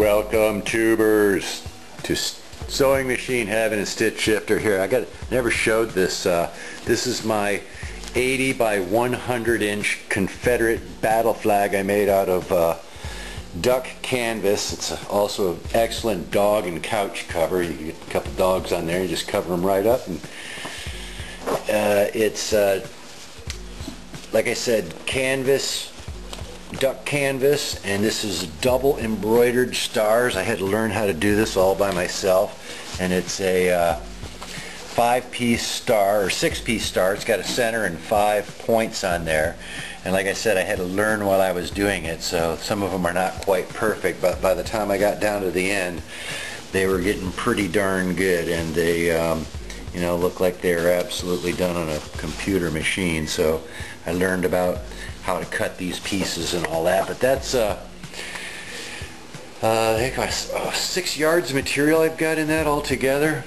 Welcome, tubers, to Sewing Machine Heaven and Stitch Shifter. Here, never showed this. This is my 80 by 100 inch Confederate battle flag I made out of duck canvas. It's also an excellent dog and couch cover. You can get a couple dogs on there, you just cover them right up, and it's like I said, canvas, duck canvas, and this is double embroidered stars. I had to learn how to do this all by myself, and it's a 5-piece star, or 6-piece star. It's got a center and 5 points on there, and like I said, I had to learn while I was doing it, so some of them are not quite perfect, but by the time I got down to the end, they were getting pretty darn good, and they you know, look like they were absolutely done on a computer machine. So I learned about how to cut these pieces and all that, but that's 6 yards of material I've got in that altogether,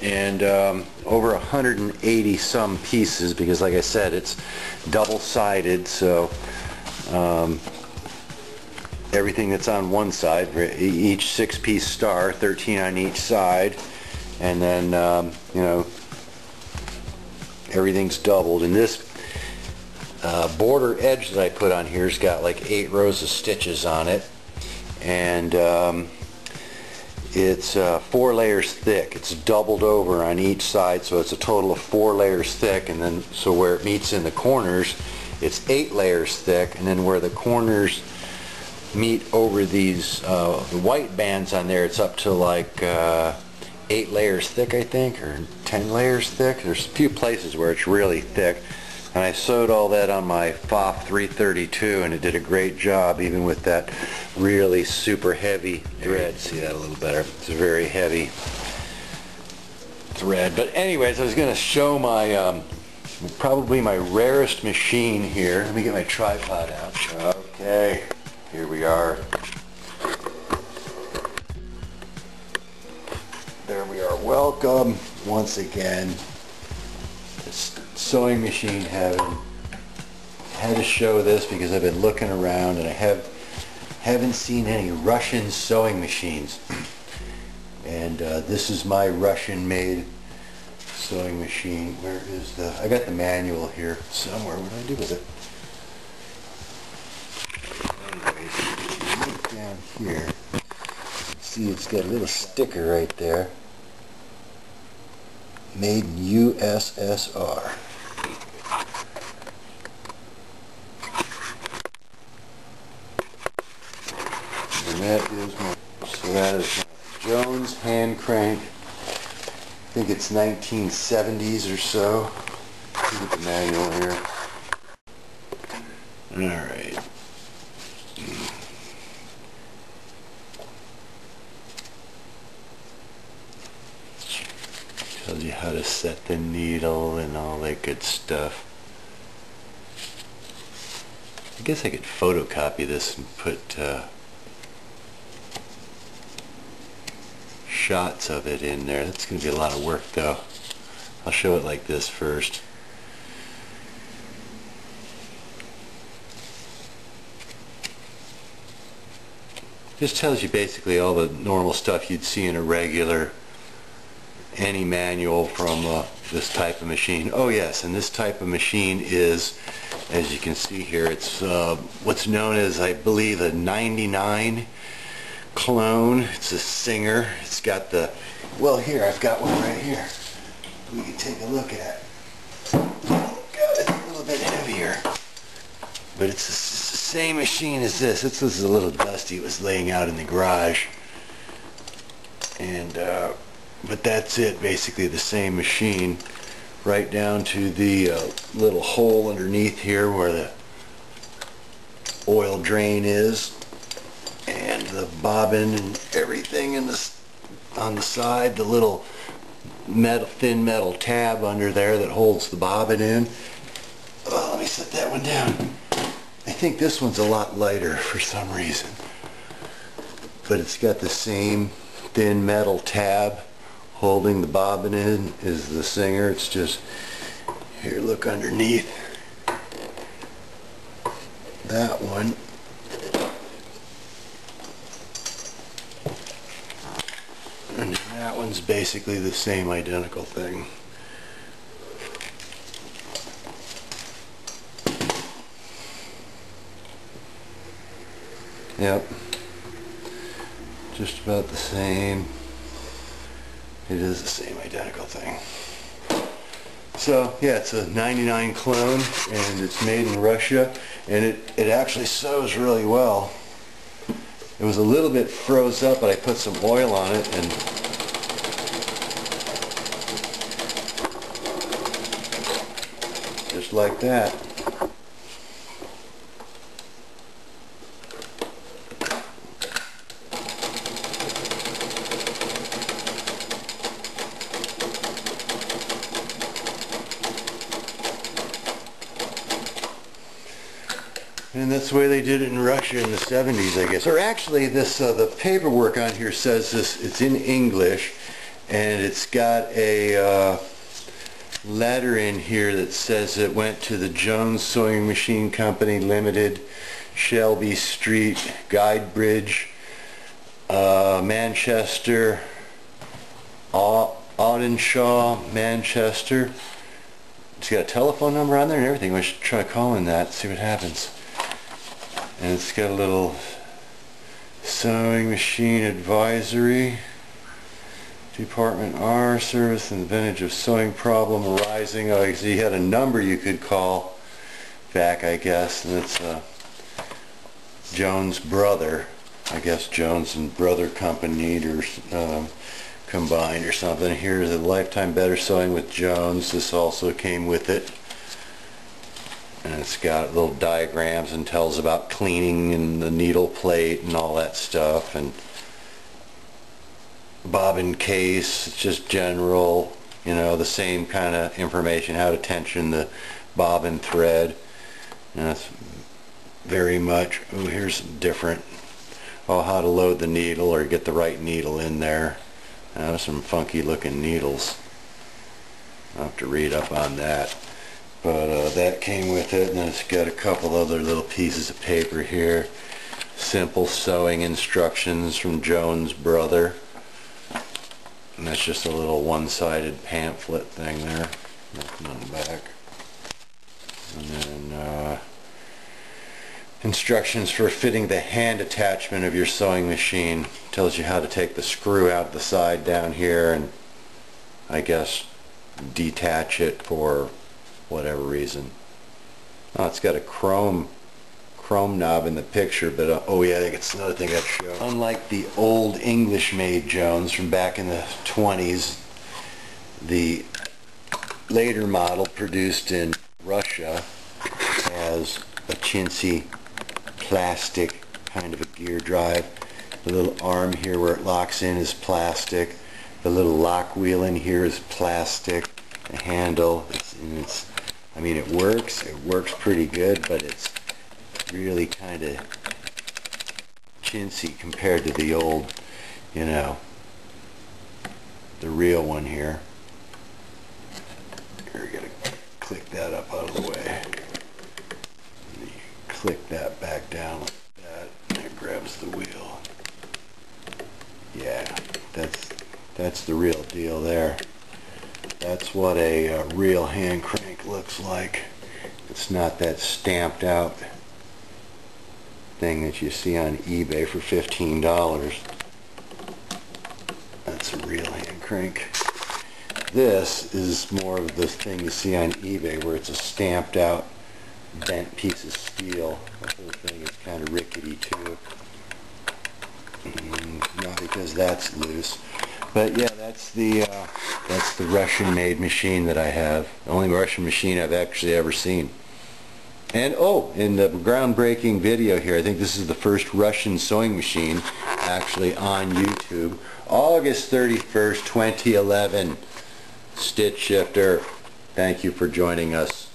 and over 180 some pieces, because like I said, it's double-sided, so everything that's on one side, each 6-piece star, 13 on each side, and then you know, everything's doubled. And this border edge that I put on here has got like 8 rows of stitches on it, and it's 4 layers thick. It's doubled over on each side, so it's a total of 4 layers thick, and then so where it meets in the corners, it's 8 layers thick, and then where the corners meet over these the white bands on there, it's up to like 8 layers thick, I think, or 10 layers thick. There's a few places where it's really thick, and I sewed all that on my Pfaff 332, and it did a great job, even with that really super heavy thread. See that a little better? It's a very heavy thread. But anyways, I was going to show my probably my rarest machine here. Let me get my tripod out. Okay, here we are. There we are. Welcome once again to Sewing Machine Heaven. I had to show this because I've been looking around, and I haven't seen any Russian sewing machines. And this is my Russian-made sewing machine. Where is the? I got the manual here somewhere. What do I do with it? Anyways, right down here. See, it's got a little sticker right there. Made in USSR. And that is my, so that is my Jones hand crank. I think it's 1970s or so. Let's get the manual here. Alright. Tells you how to set the needle and all that good stuff. I guess I could photocopy this and put shots of it in there. That's going to be a lot of work, though. I'll show it like this first. Just tells you basically all the normal stuff you'd see in a regular any manual from this type of machine. Oh yes, and this type of machine is, as you can see here, it's what's known as, I believe, a 99 clone. It's a Singer. It's got the, well, here, I've got one right here we can take a look at. Oh God, it's a little bit heavier, but it's the same machine as this. This was a little dusty. It was laying out in the garage, and but that's it, basically the same machine, right down to the little hole underneath here where the oil drain is, and the bobbin and everything in the, on the side, the little metal, thin metal tab under there that holds the bobbin in. Oh, let me set that one down. I think this one's a lot lighter for some reason, but it's got the same thin metal tab holding the bobbin in is the Singer. It's just, here, look underneath that one. That one's basically the same identical thing. Yep, just about the same. It is the same identical thing. So yeah, it's a 99 clone, and it's made in Russia, and it actually sews really well. It was a little bit froze up, but I put some oil on it, and just like that. And that's the way they did it in Russia in the 70s, I guess. Or actually, this the paperwork on here says this. It's in English, and it's got a letter in here that says it went to the Jones Sewing Machine Company Limited, Shelby Street, Guidebridge, Manchester, Audenshaw, Manchester. It's got a telephone number on there and everything. We should try calling that, see what happens. And it's got a little sewing machine advisory. Department R, service and the vintage of sewing problem arising. Oh, so you had a number you could call back, I guess. And it's Jones Brother. I guess Jones and Brother Company or combined or something. Here's a lifetime better sewing with Jones. This also came with it. And it's got little diagrams and tells about cleaning and the needle plate and all that stuff, and bobbin case. It's just general, you know, the same kind of information, how to tension the bobbin thread. And that's very much, oh, here's different. Oh, how to load the needle or get the right needle in there. Some funky looking needles. I'll have to read up on that. But that came with it, and then it's got a couple other little pieces of paper here. Simple sewing instructions from Jones Brother. And that's just a little one-sided pamphlet thing there. Nothing on the back. And then instructions for fitting the hand attachment of your sewing machine. Tells you how to take the screw out the side down here and I guess detach it for whatever reason. Oh, it's got a chrome knob in the picture, but oh yeah, I think it's another thing I'd show. Unlike the old English-made Jones from back in the 20s, the later model produced in Russia has a chintzy plastic kind of a gear drive. The little arm here where it locks in is plastic. The little lock wheel in here is plastic. The handle, I mean, it works pretty good, but it's really kind of chintzy compared to the old, you know, the real one here. We're going to click that up out of the way. And you click that back down like that, and it grabs the wheel. Yeah, that's the real deal there. That's what a real hand crank looks like. It's not that stamped out thing that you see on eBay for $15. That's a real hand crank. This is more of the thing you see on eBay where it's a stamped out bent piece of steel. The whole thing is kind of rickety too. And not because that's loose. But yeah, that's the Russian-made machine that I have. The only Russian machine I've actually ever seen. And oh, in the groundbreaking video here, I think this is the first Russian sewing machine actually on YouTube. August 31st, 2011. Stitch Shifter. Thank you for joining us.